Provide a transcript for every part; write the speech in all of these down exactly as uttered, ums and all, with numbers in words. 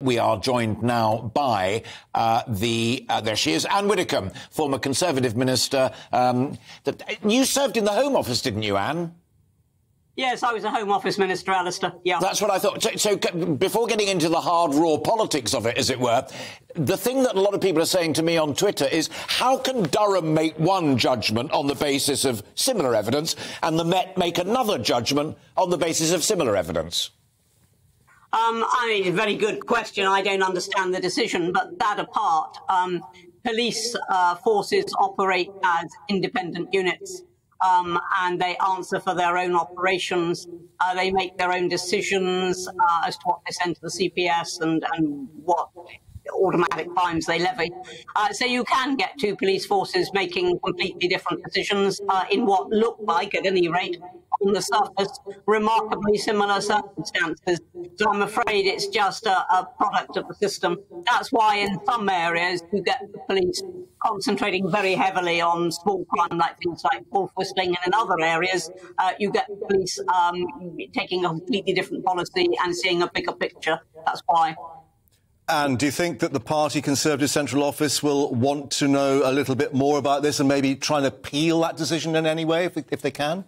We are joined now by uh, the... Uh, there she is, Ann Widdecombe, former Conservative Minister. Um, that, you served in the Home Office, didn't you, Ann? Yes, I was a Home Office Minister, Alistair, yeah. That's what I thought. So, so before getting into the hard, raw politics of it, as it were, the thing that a lot of people are saying to me on Twitter is, how can Durham make one judgment on the basis of similar evidence and the Met make another judgment on the basis of similar evidence? Um, I mean, it's a very good question. I don't understand the decision, but that apart, um, police uh, forces operate as independent units, um, and they answer for their own operations. Uh, they make their own decisions uh, as to what they send to the C P S and, and what automatic fines they levy. Uh, so you can get two police forces making completely different decisions uh, in what look like, at any rate, on the surface, remarkably similar circumstances. So I'm afraid it's just a, a product of the system. That's why in some areas you get the police concentrating very heavily on small crime, like things like wolf whistling, and in other areas uh, you get the police um, taking a completely different policy and seeing a bigger picture. That's why. And do you think that the party, Conservative Central Office, will want to know a little bit more about this and maybe try and appeal that decision in any way, if, if they can?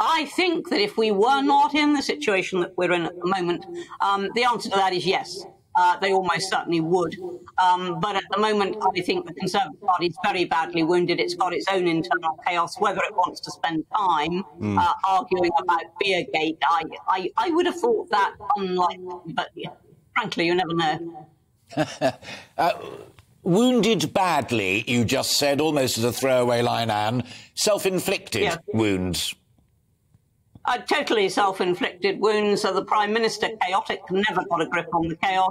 I think that if we were not in the situation that we're in at the moment, um, the answer to that is yes. Uh, they almost certainly would. Um, but at the moment, I think the Conservative Party is very badly wounded. It's got its own internal chaos, whether it wants to spend time mm. uh, arguing about Beergate. I, I, I would have thought that unlikely, but... Yeah. Frankly, you never know. uh, wounded badly, you just said, almost as a throwaway line, Anne. Self-inflicted yeah. wounds. Uh, totally self-inflicted wounds. So the Prime Minister, chaotic, never got a grip on the chaos.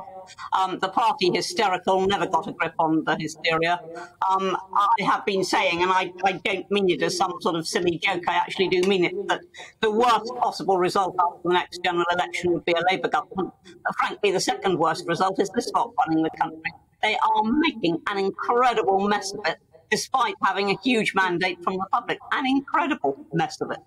Um, the party, hysterical, never got a grip on the hysteria. Um, I have been saying, and I, I don't mean it as some sort of silly joke, I actually do mean it, that the worst possible result after the next general election would be a Labour government. But frankly, the second worst result is this lot running the country. They are making an incredible mess of it, despite having a huge mandate from the public. An incredible mess of it.